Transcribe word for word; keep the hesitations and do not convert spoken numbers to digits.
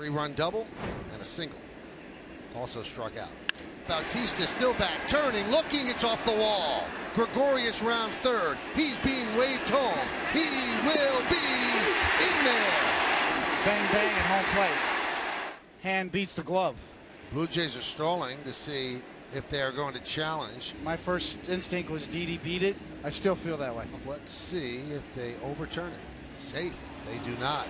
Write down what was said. Three-run double and a single. Also struck out. Bautista still back, turning, looking, it's off the wall. Gregorius rounds third. He's being waved home. He will be in there. Bang, bang at home plate. Hand beats the glove. Blue Jays are stalling to see if they're going to challenge. My first instinct was D D beat it. I still feel that way. Let's see if they overturn it. Safe. They do not.